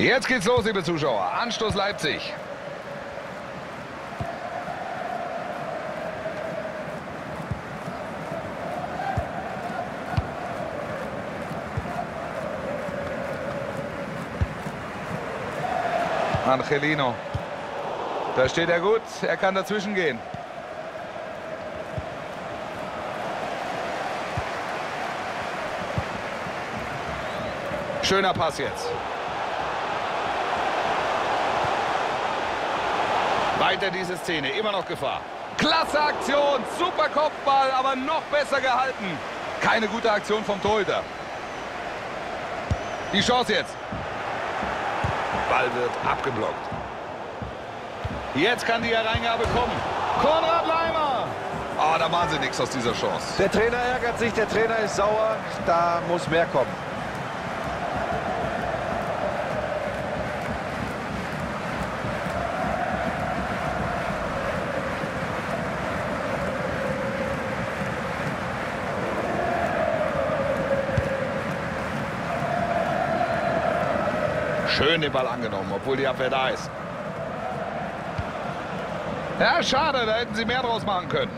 Jetzt geht's los, liebe Zuschauer. Anstoß Leipzig. Angelino. Da steht er gut. Er kann dazwischen gehen. Schöner Pass jetzt. Weiter diese Szene. Immer noch Gefahr. Klasse Aktion. Super Kopfball, aber noch besser gehalten. Keine gute Aktion vom Torhüter. Die Chance jetzt. Ball wird abgeblockt. Jetzt kann die Hereingabe kommen. Konrad Laimer. Ah, da machen sie nichts aus dieser Chance. Der Trainer ärgert sich, der Trainer ist sauer. Da muss mehr kommen. Schön den Ball angenommen, obwohl die Abwehr da ist. Ja, schade, da hätten sie mehr draus machen können.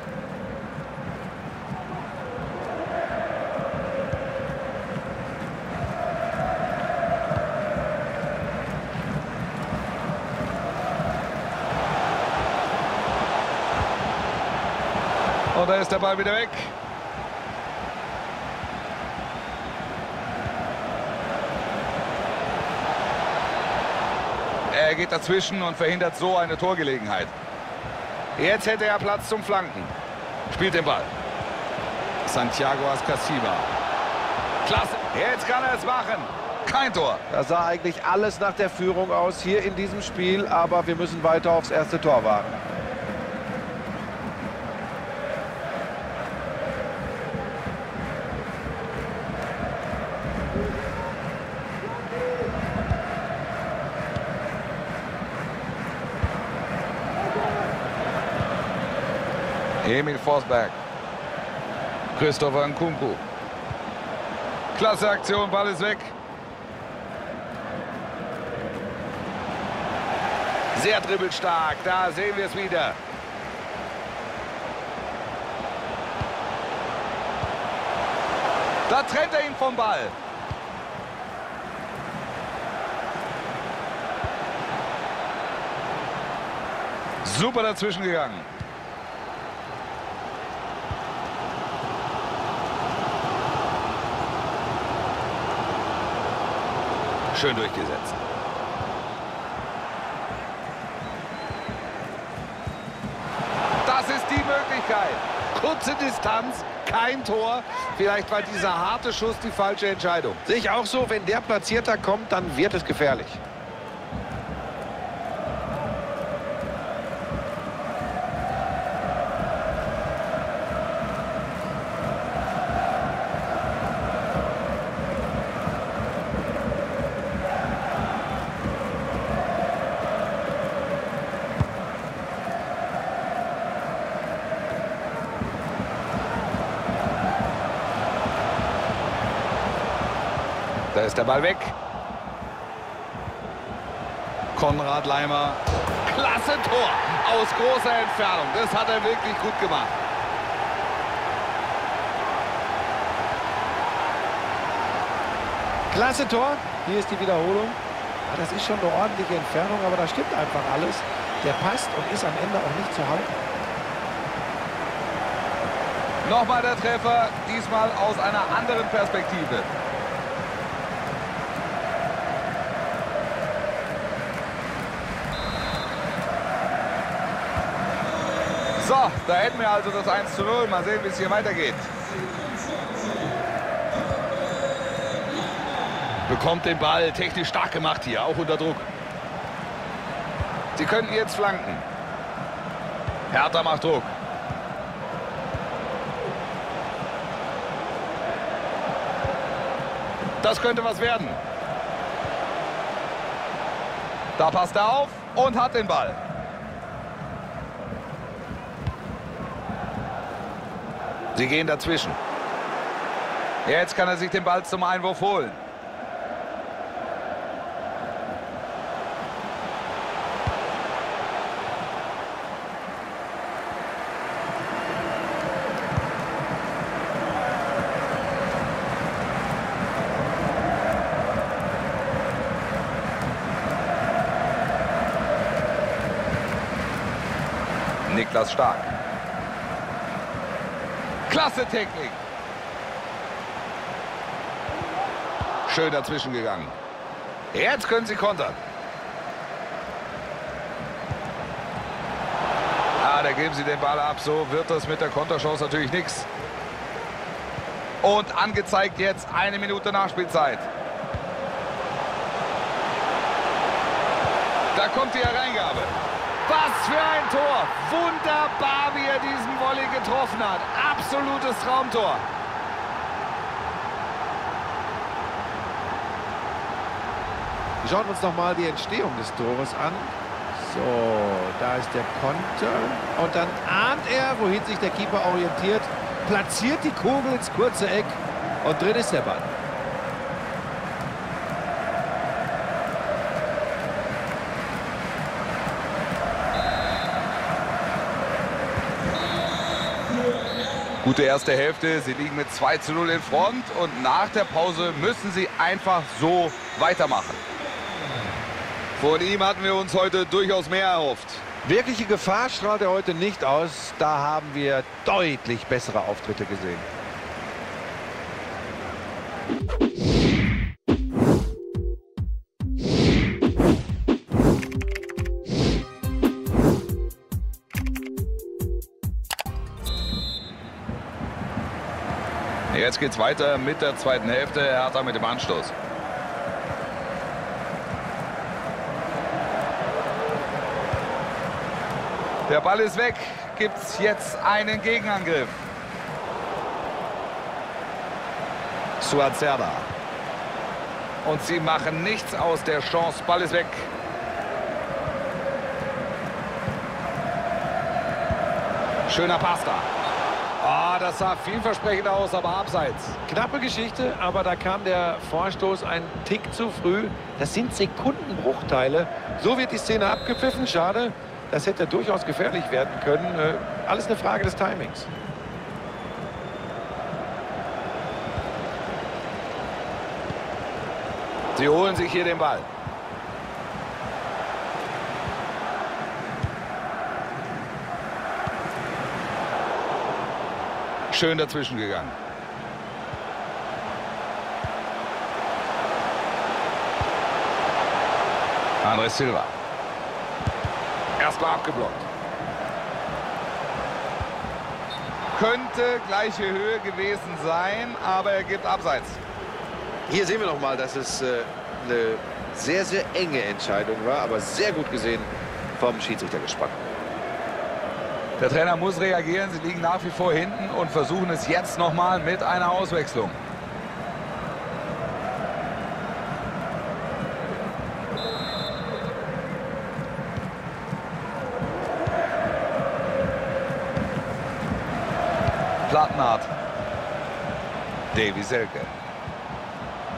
Und da ist der Ball wieder weg. Er geht dazwischen und verhindert so eine Torgelegenheit. Jetzt hätte er Platz zum Flanken. Spielt den Ball. Santiago Ascacibar. Klasse. Jetzt kann er es machen. Kein Tor. Da sah eigentlich alles nach der Führung aus hier in diesem Spiel. Aber wir müssen weiter aufs erste Tor warten. Emil Forsberg. Christopher Nkunku. Klasse Aktion, Ball ist weg. Sehr dribbelstark, da sehen wir es wieder. Da trennt er ihn vom Ball. Super dazwischen gegangen. Schön durchgesetzt. Das ist die Möglichkeit. Kurze Distanz, kein Tor. Vielleicht war dieser harte Schuss die falsche Entscheidung. Sehe ich auch so, wenn der Platzierter kommt, dann wird es gefährlich. Da ist der Ball weg. Konrad Laimer. Klasse Tor aus großer Entfernung. Das hat er wirklich gut gemacht. Klasse Tor. Hier ist die Wiederholung. Ja, das ist schon eine ordentliche Entfernung, aber da stimmt einfach alles. Der passt und ist am Ende auch nicht zu halten. Nochmal der Treffer, diesmal aus einer anderen Perspektive. So, da hätten wir also das 1:0. Mal sehen, wie es hier weitergeht. Bekommt den Ball, technisch stark gemacht hier, auch unter Druck. Sie könnten jetzt flanken. Hertha macht Druck. Das könnte was werden. Da passt er auf und hat den Ball. Sie gehen dazwischen. Jetzt kann er sich den Ball zum Einwurf holen. Niklas Stark. Klasse Technik. Schön dazwischen gegangen. Jetzt können sie kontern. Ah, da geben sie den Ball ab. So wird das mit der Konterchance natürlich nichts. Und angezeigt jetzt 1 Minute Nachspielzeit. Da kommt die Hereingabe. Was für ein Tor. Wunderbar, wie er diesen Volley getroffen hat. Absolutes Traumtor. Wir schauen uns nochmal die Entstehung des Tores an. So, da ist der Konter. Und dann ahnt er, wohin sich der Keeper orientiert. Platziert die Kugel ins kurze Eck. Und drin ist der Ball. Gute erste Hälfte, sie liegen mit 2:0 in Front und nach der Pause müssen sie einfach so weitermachen. Von ihm hatten wir uns heute durchaus mehr erhofft. Wirkliche Gefahr strahlt er heute nicht aus, da haben wir deutlich bessere Auftritte gesehen. Jetzt geht's weiter mit der zweiten Hälfte. Hertha mit dem Anstoß. Der Ball ist weg. Gibt's jetzt einen Gegenangriff. Serdar. Und sie machen nichts aus der Chance. Ball ist weg. Schöner Pass da. Ah, das sah vielversprechend aus, aber abseits. Knappe Geschichte, aber da kam der Vorstoß einen Tick zu früh. Das sind Sekundenbruchteile. So wird die Szene abgepfiffen. Schade, das hätte durchaus gefährlich werden können. Alles eine Frage des Timings. Sie holen sich hier den Ball. Schön dazwischen gegangen. Andres Silva. Erstmal abgeblockt. Könnte gleiche Höhe gewesen sein, aber er gibt abseits. Hier sehen wir nochmal, dass es eine sehr, sehr enge Entscheidung war, aber sehr gut gesehen vom Schiedsrichter gespannt. Der Trainer muss reagieren, sie liegen nach wie vor hinten und versuchen es jetzt nochmal mit einer Auswechslung. Plattenhardt. Davy Selke.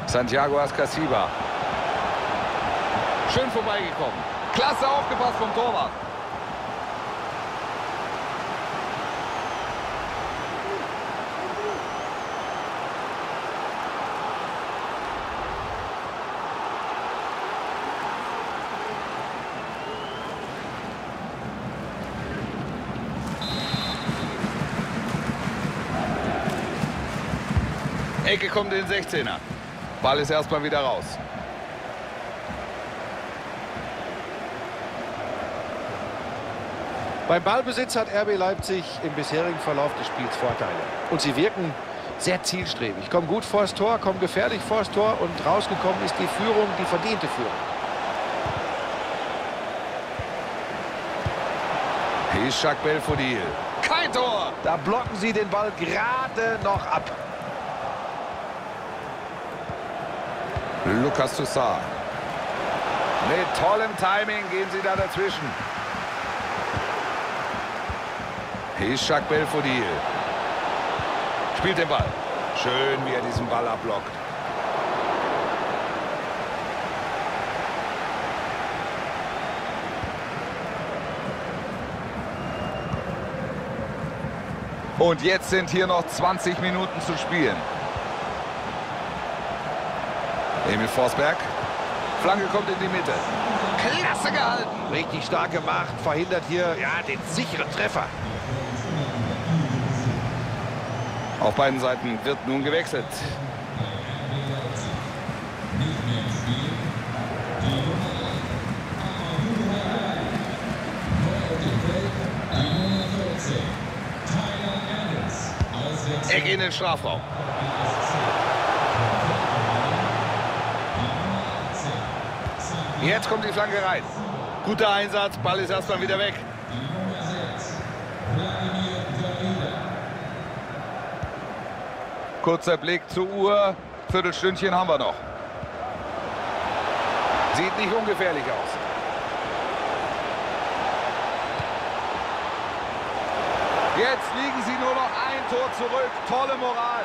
Santiago Ascacibar. Schön vorbeigekommen. Klasse aufgepasst vom Torwart. Ecke kommt in den 16er. Ball ist erstmal wieder raus. Beim Ballbesitz hat RB Leipzig im bisherigen Verlauf des Spiels Vorteile. Und sie wirken sehr zielstrebig. Kommen gut vors Tor, kommen gefährlich vors Tor und rausgekommen ist die Führung, die verdiente Führung. Ishak Belfodil. Kein Tor! Da blocken sie den Ball gerade noch ab. Lukas Sosa. Mit tollem Timing gehen sie da dazwischen. Ishak Belfodil. Spielt den Ball. Schön, wie er diesen Ball abblockt. Und jetzt sind hier noch 20 Minuten zu spielen. Emil Forsberg. Flanke kommt in die Mitte. klasse gehalten. Richtig stark gemacht, verhindert hier ja den sicheren Treffer. Auf beiden Seiten wird nun gewechselt. Er geht in den Strafraum. Jetzt kommt die Flanke rein. Guter Einsatz, Ball ist erstmal wieder weg. Kurzer Blick zur Uhr. Viertelstündchen haben wir noch. Sieht nicht ungefährlich aus. Jetzt liegen sie nur noch ein Tor zurück. Tolle Moral.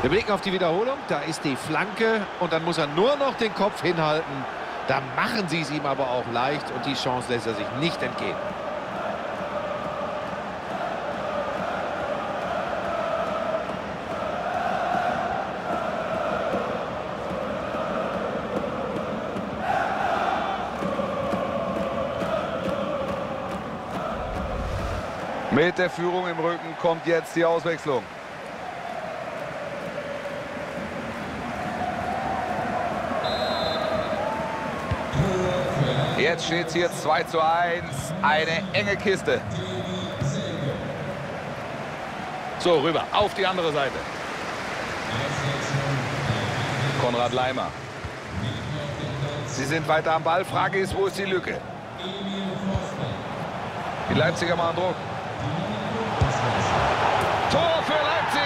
Wir blicken auf die Wiederholung. Da ist die Flanke und dann muss er nur noch den Kopf hinhalten. Da machen sie es ihm aber auch leicht und die Chance lässt er sich nicht entgehen. Mit der Führung im Rücken kommt jetzt die Auswechslung. Jetzt steht es hier 2:1. Eine enge Kiste. So, rüber. Auf die andere Seite. Konrad Laimer. Sie sind weiter am Ball. Frage ist, wo ist die Lücke? Die Leipziger machen Druck. Tor für Leipzig!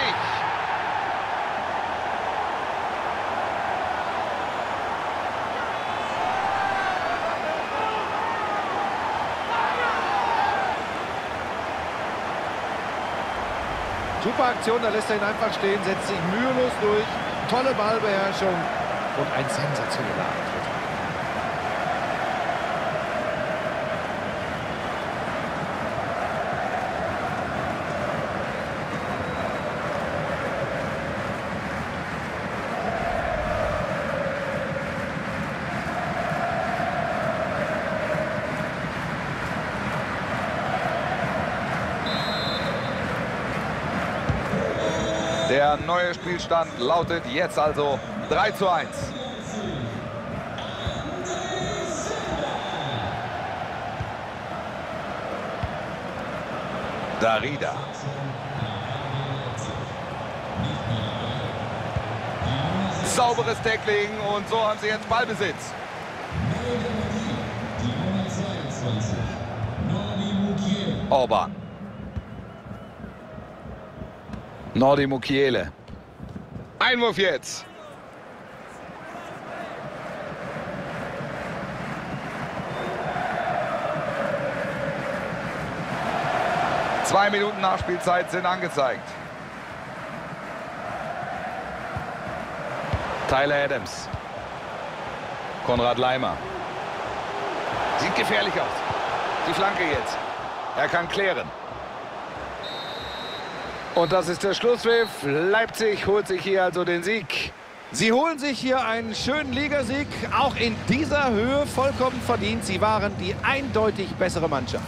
Super Aktion, da lässt er ihn einfach stehen, setzt sich mühelos durch. Tolle Ballbeherrschung und ein sensationeller Eintritt. Der neue Spielstand lautet jetzt also 3:1. Darida. Sauberes Tackling und so haben sie jetzt Ballbesitz. Orban. Nordimukiele. Einwurf jetzt. Zwei Minuten Nachspielzeit sind angezeigt. Tyler Adams. Konrad Laimer. Sieht gefährlich aus. Die Flanke jetzt. Er kann klären. Und das ist der Schlusspfiff. Leipzig holt sich hier also den Sieg. Sie holen sich hier einen schönen Ligasieg, auch in dieser Höhe vollkommen verdient. Sie waren die eindeutig bessere Mannschaft.